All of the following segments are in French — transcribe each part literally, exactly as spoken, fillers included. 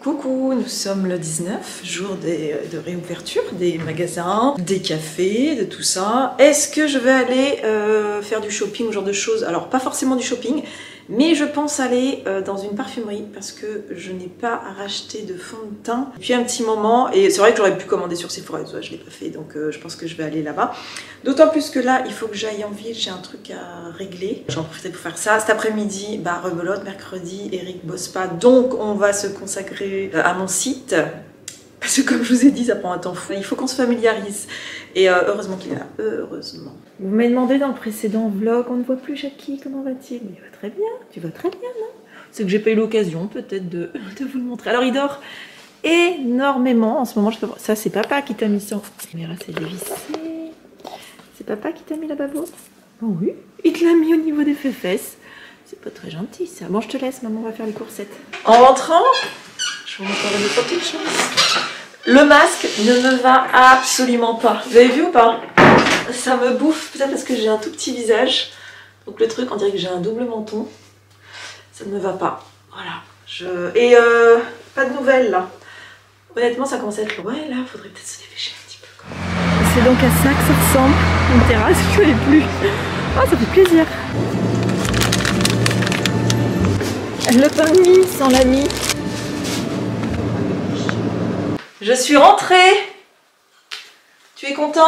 Coucou, nous sommes le dix-neuf, jour des, de réouverture des magasins, des cafés, de tout ça. Est-ce que je vais aller euh, faire du shopping ou genre de choses? Alors pas forcément du shopping, mais je pense aller euh, dans une parfumerie parce que je n'ai pas racheté de fond de teint depuis un petit moment. Et c'est vrai que j'aurais pu commander sur Sephora, je ne l'ai pas fait, donc euh, je pense que je vais aller là-bas. D'autant plus que là, il faut que j'aille en ville, j'ai un truc à régler. J'en profite pour faire ça. Cet après-midi, bah rebelote, mercredi, Eric bosse pas, donc on va se consacrer à mon site, parce que comme je vous ai dit, ça prend un temps fou, il faut qu'on se familiarise, et euh, heureusement qu'il est là, heureusement. Vous m'avez demandé dans le précédent vlog, on ne voit plus Jackie, comment va-t-il? Il va très bien, tu vas très bien là. C'est que j'ai pas eu l'occasion peut-être de, de vous le montrer. Alors il dort énormément en ce moment, je peux... ça c'est papa qui t'a mis ça. Mais là c'est dévissé, c'est papa qui t'a mis la babo. Oh oui, il te l'a mis au niveau des fesses, c'est pas très gentil ça. Bon je te laisse, maman va faire les coursettes. En rentrant, je vous montrerai des petites choses. Le masque ne me va absolument pas. Vous avez vu ou pas? Ça me bouffe, peut-être parce que j'ai un tout petit visage. Donc le truc, on dirait que j'ai un double menton. Ça ne me va pas. Voilà. Je... Et euh, pas de nouvelles là. Honnêtement, ça commence à être... Ouais, là, faudrait peut-être se dépêcher un petit peu. C'est donc à ça que ça ressemble. Une terrasse, je ne l'ai plus. Oh, ça fait plaisir. Le permis sans l'ami. Je suis rentrée. Tu es content?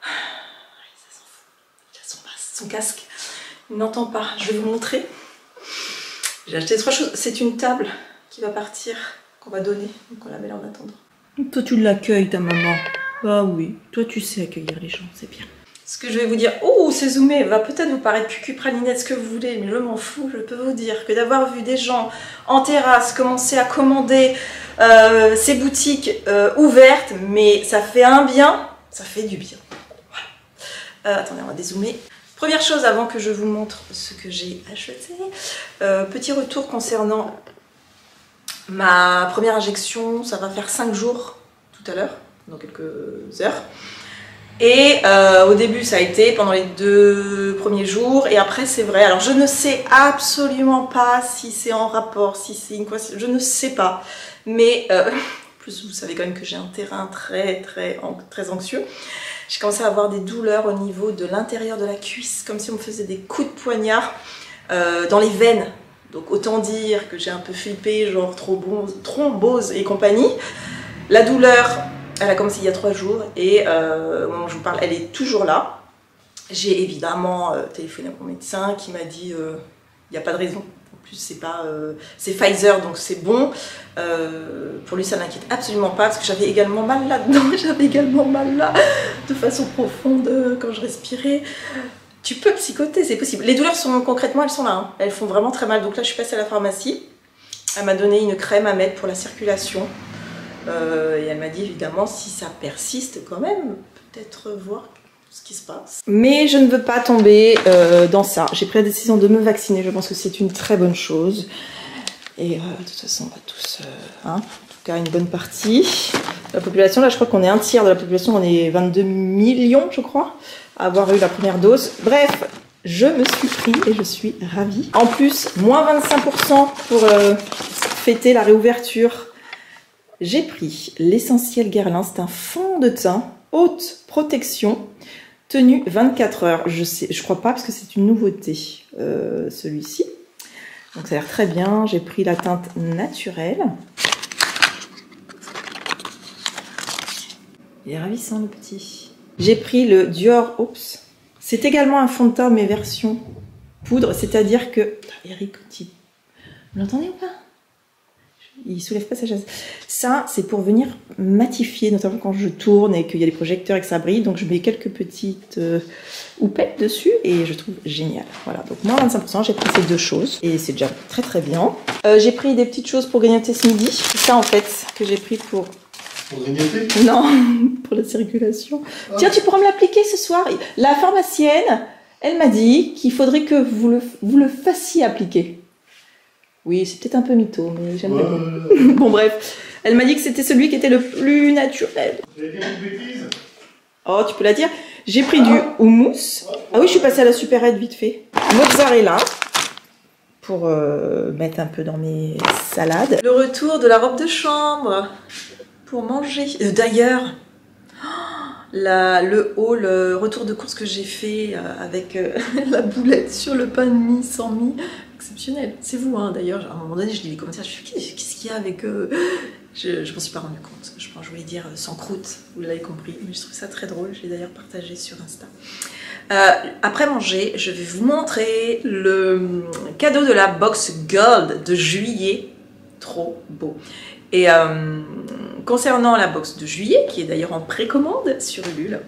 Ça s'en fout. Il a son, son casque. Il n'entend pas. Je vais vous montrer. J'ai acheté trois choses. C'est une table qui va partir, qu'on va donner. Donc on la met là en attendant. Toi tu l'accueilles ta maman. Bah oui. Toi tu sais accueillir les gens, c'est bien. Ce que je vais vous dire, oh c'est zoomé, va peut-être vous paraître cucu, pralinette, ce que vous voulez, mais je m'en fous, je peux vous dire que d'avoir vu des gens en terrasse commencer à commander euh, ces boutiques euh, ouvertes, mais ça fait un bien, ça fait du bien. Voilà. Euh, attendez, on va dézoomer. Première chose avant que je vous montre ce que j'ai acheté, euh, petit retour concernant ma première injection, ça va faire cinq jours tout à l'heure, dans quelques heures. Et euh, au début ça a été pendant les deux premiers jours et après c'est vrai. Alors je ne sais absolument pas si c'est en rapport, si c'est une quoi, je ne sais pas. Mais euh, plus vous savez quand même que j'ai un terrain très très très anxieux. J'ai commencé à avoir des douleurs au niveau de l'intérieur de la cuisse, comme si on me faisait des coups de poignard euh, dans les veines. Donc autant dire que j'ai un peu flippé, genre thrombose, thrombose et compagnie. La douleur... Elle a commencé il y a trois jours et euh, au moment où je vous parle, elle est toujours là. J'ai évidemment euh, téléphoné à mon médecin qui m'a dit euh, « il n'y a pas de raison ». En plus, c'est pas, euh, c'est Pfizer, donc c'est bon. Euh, pour lui, ça n'inquiète absolument pas parce que j'avais également mal là-dedans. J'avais également mal là, de façon profonde, euh, quand je respirais. Tu peux psychoter, c'est possible. Les douleurs, sont concrètement, elles sont là. Hein. Elles font vraiment très mal. Donc là, je suis passée à la pharmacie. Elle m'a donné une crème à mettre pour la circulation. Euh, et elle m'a dit évidemment si ça persiste quand même, peut-être voir ce qui se passe. Mais je ne veux pas tomber euh, dans ça. J'ai pris la décision de me vacciner, je pense que c'est une très bonne chose. Et euh, de toute façon on va tous, euh, hein, en tout cas une bonne partie. La population, là je crois qu'on est un tiers de la population, on est vingt-deux millions je crois, à avoir eu la première dose. Bref, je me suis pris et je suis ravie. En plus, moins vingt-cinq pour cent pour euh, fêter la réouverture. J'ai pris l'essentiel Guerlain, c'est un fond de teint, haute protection, tenue vingt-quatre heures. Je sais, je crois pas parce que c'est une nouveauté, euh, celui-ci. Donc ça a l'air très bien, j'ai pris la teinte naturelle. Il est ravissant le petit. J'ai pris le Dior, oups. C'est également un fond de teint mais version poudre, c'est-à-dire que... Eric, vous l'entendez ou pas? Il soulève pas sa chaise. Ça, c'est pour venir matifier, notamment quand je tourne et qu'il y a des projecteurs et que ça brille. Donc, je mets quelques petites euh, houpettes dessus et je trouve génial. Voilà, donc moins vingt-cinq pour cent, j'ai pris ces deux choses et c'est déjà très très bien. Euh, j'ai pris des petites choses pour grignoter ce midi. C'est ça en fait que j'ai pris pour... Pour grignoter? Non, pour la circulation. Ah. Tiens, tu pourras me l'appliquer ce soir. La pharmacienne, elle m'a dit qu'il faudrait que vous le, vous le fassiez appliquer. Oui, c'est peut-être un peu mytho, mais j'aime ouais, bien. Ouais, ouais, ouais. Bon, bref. Elle m'a dit que c'était celui qui était le plus naturel. J'ai dit une bêtise. Oh, tu peux la dire. J'ai pris ah. du houmous. Ouais, ah oui, je suis passée à la supérette vite fait. Mozzarella. pour euh, mettre un peu dans mes salades. Le retour de la robe de chambre pour manger. Euh, D'ailleurs, le haul, le retour de course que j'ai fait euh, avec euh, la boulette sur le pain de mie sans mie, exceptionnel. C'est vous, hein, d'ailleurs. À un moment donné, je lis les commentaires, je me suis dit, qu'est-ce qu'il y a avec... Euh... Je, je m'en suis pas rendu compte. Je, je voulais dire sans croûte, vous l'avez compris. Mais je trouve ça très drôle, je l'ai d'ailleurs partagé sur Insta. Euh, après manger, je vais vous montrer le cadeau de la box Gold de juillet. Trop beau. Et euh, concernant la box de juillet, qui est d'ailleurs en précommande sur Ulule,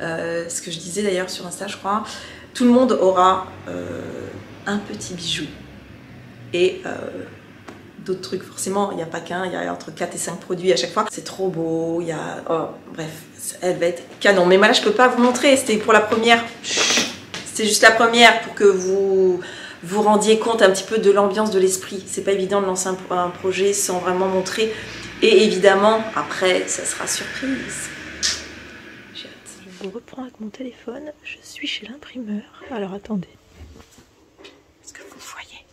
euh, ce que je disais d'ailleurs sur Insta, je crois, tout le monde aura euh, un petit bijou. Et... Euh, d'autres trucs, forcément, il n'y a pas qu'un, il y a entre quatre et cinq produits à chaque fois. C'est trop beau, il y a... Oh, bref, elle va être canon. Mais moi là, je peux pas vous montrer, c'était pour la première. C'était juste la première pour que vous vous rendiez compte un petit peu de l'ambiance, de l'esprit. C'est pas évident de lancer un, un projet sans vraiment montrer. Et évidemment, après, ça sera surprise. J'ai hâte. Je vous reprends avec mon téléphone, je suis chez l'imprimeur. Alors attendez. Est-ce que vous me voyez?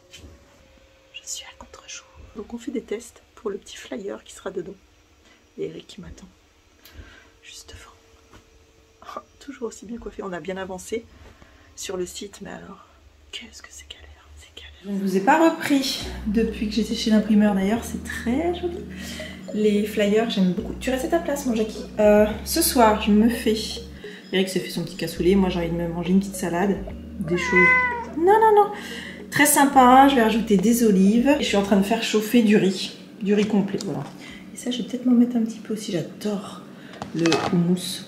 Je suis à contre-jour. Donc on fait des tests pour le petit flyer qui sera dedans. Il y a Eric qui m'attend. Juste devant. Oh, toujours aussi bien coiffé. On a bien avancé sur le site. Mais alors, qu'est-ce que c'est galère, c'est galère. Je ne vous ai pas repris depuis que j'étais chez l'imprimeur. D'ailleurs, c'est très joli. Les flyers, j'aime beaucoup. Tu restes à ta place, mon Jackie. Euh, ce soir, je me fais... Eric s'est fait son petit cassoulet. Moi, j'ai envie de me manger une petite salade. Des choses... Non, non, non. Très sympa, hein, je vais rajouter des olives. Et je suis en train de faire chauffer du riz, du riz complet, voilà. Et ça, je vais peut-être m'en mettre un petit peu aussi, j'adore le houmous.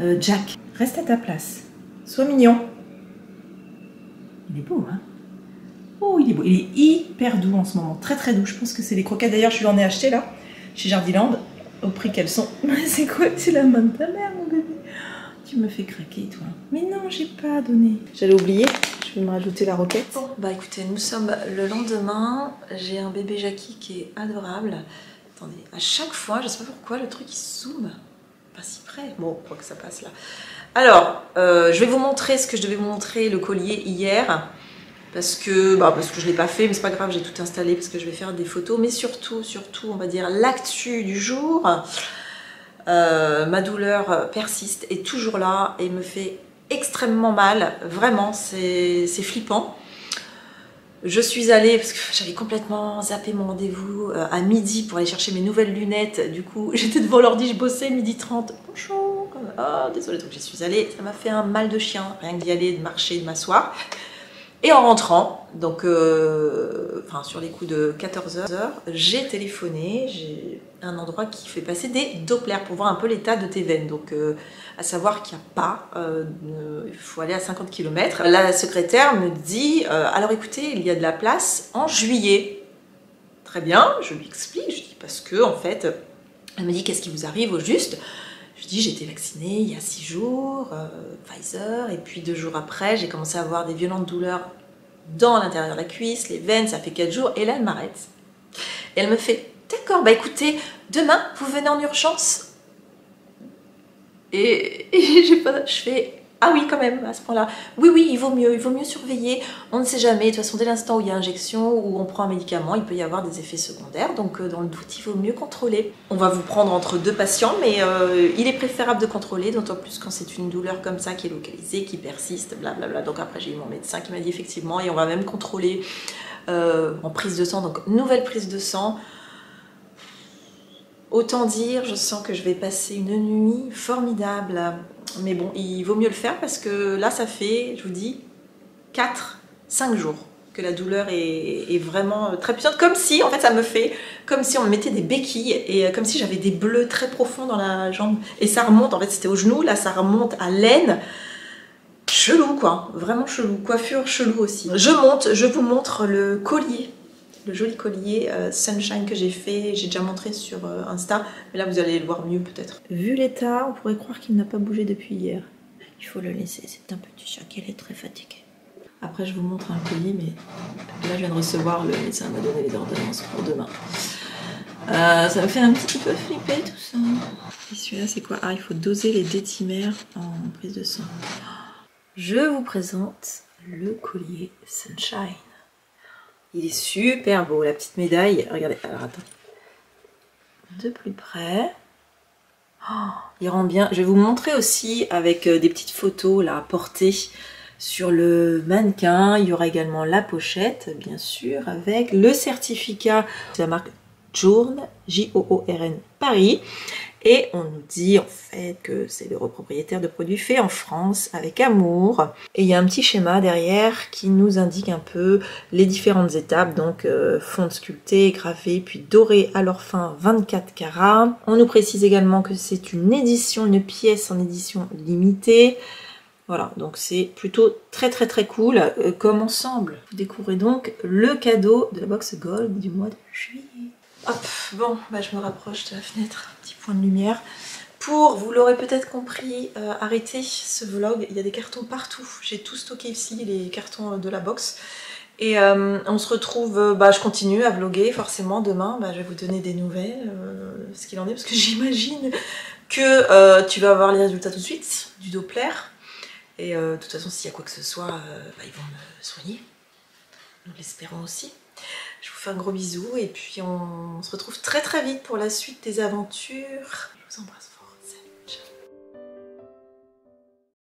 Euh, Jack, reste à ta place, sois mignon. Il est beau, hein? Oh, il est beau, il est hyper doux en ce moment, très très doux. Je pense que c'est les croquettes, d'ailleurs je lui en ai acheté là, chez Jardiland, au prix qu'elles sont. C'est quoi, c'est la main de ta mère, mon bébé? Tu me fais craquer, toi. Mais non, j'ai pas donné. J'allais oublier. Je vais me rajouter la roquette. Bon, bah écoutez, nous sommes le lendemain. J'ai un bébé Jackie qui est adorable. Attendez, à chaque fois, je sais pas pourquoi, le truc il zoome. Pas si près. Bon, je crois que ça passe là. Alors, euh, je vais vous montrer ce que je devais vous montrer, le collier, hier. Parce que, bah, parce que je l'ai pas fait, mais c'est pas grave, j'ai tout installé parce que je vais faire des photos. Mais surtout, surtout, on va dire l'actu du jour. Euh, ma douleur persiste, est toujours là et me fait extrêmement mal, vraiment, c'est flippant. Je suis allée, parce que j'avais complètement zappé mon rendez-vous euh, à midi pour aller chercher mes nouvelles lunettes, du coup j'étais devant l'ordi, je bossais, midi trente, bonjour, oh, désolée, donc j'y suis allée, ça m'a fait un mal de chien, rien que d'y aller, de marcher, de m'asseoir. Et en rentrant, donc, euh, enfin, sur les coups de quatorze heures, j'ai téléphoné, j'ai un endroit qui fait passer des Doppler pour voir un peu l'état de tes veines. Donc, euh, à savoir qu'il n'y a pas, euh, il faut aller à cinquante kilomètres. La secrétaire me dit, euh, alors écoutez, il y a de la place en juillet. Très bien, je lui explique, je dis parce que, en fait, elle me dit qu'est-ce qui vous arrive au juste? Je dis, j'ai été vaccinée il y a six jours, euh, Pfizer, et puis deux jours après, j'ai commencé à avoir des violentes douleurs dans l'intérieur de la cuisse, les veines, ça fait quatre jours, et là, elle m'arrête. Et elle me fait, d'accord, bah écoutez, demain, vous venez en urgence. Et, et j'ai pas... Je fais, ah oui, quand même, à ce point-là. Oui, oui, il vaut mieux, il vaut mieux surveiller, on ne sait jamais. De toute façon, dès l'instant où il y a injection, où on prend un médicament, il peut y avoir des effets secondaires. Donc, dans le doute, il vaut mieux contrôler. On va vous prendre entre deux patients, mais euh, il est préférable de contrôler, d'autant plus quand c'est une douleur comme ça qui est localisée, qui persiste, blablabla. Donc après, j'ai eu mon médecin qui m'a dit effectivement, et on va même contrôler euh, en prise de sang. Donc, nouvelle prise de sang. Autant dire, je sens que je vais passer une nuit formidable. Mais bon, il vaut mieux le faire parce que là, ça fait, je vous dis, quatre, cinq jours que la douleur est, est vraiment très puissante. Comme si, en fait, ça me fait comme si on me mettait des béquilles et comme si j'avais des bleus très profonds dans la jambe. Et ça remonte, en fait, c'était au genou, là, ça remonte à l'aine. Chelou, quoi. Vraiment chelou. Coiffure chelou aussi. Je monte, je vous montre le collier. Le joli collier euh, Sunshine que j'ai fait, j'ai déjà montré sur euh, Insta, mais là vous allez le voir mieux peut-être. Vu l'état, on pourrait croire qu'il n'a pas bougé depuis hier. Il faut le laisser, c'est un petit chat qui est très fatigué. Après je vous montre un collier, mais là je viens de recevoir, le médecin m'a donné les ordonnances pour demain. Euh, ça me fait un petit peu flipper tout ça. Et celui-là c'est quoi? Ah, il faut doser les détimères en prise de sang. Je vous présente le collier Sunshine. Il est super beau, la petite médaille. Regardez, alors attends. De plus près. Oh, il rend bien. Je vais vous montrer aussi avec des petites photos là, portées sur le mannequin. Il y aura également la pochette, bien sûr, avec le certificat de la marque Journe, J O O R N, Paris. Et on nous dit en fait que c'est le propriétaire de produits faits en France avec amour. Et il y a un petit schéma derrière qui nous indique un peu les différentes étapes. Donc euh, fonte sculptée, gravée, puis dorée à leur fin, vingt-quatre carats. On nous précise également que c'est une édition, une pièce en édition limitée. Voilà, donc c'est plutôt très très très cool euh, comme ensemble. Vous découvrez donc le cadeau de la box Gold du mois de juillet. Hop, bon, bah je me rapproche de la fenêtre, petit point de lumière. Pour, vous l'aurez peut-être compris, euh, arrêtez ce vlog, il y a des cartons partout. J'ai tout stocké ici, les cartons de la box. Et euh, on se retrouve, euh, bah je continue à vlogger, forcément demain, bah, je vais vous donner des nouvelles, euh, ce qu'il en est, parce que j'imagine que euh, tu vas avoir les résultats tout de suite, du Doppler. Et euh, de toute façon, s'il y a quoi que ce soit, euh, bah, ils vont me soigner. Nous l'espérons aussi. Je vous fais un gros bisou et puis on se retrouve très très vite pour la suite des aventures. Je vous embrasse.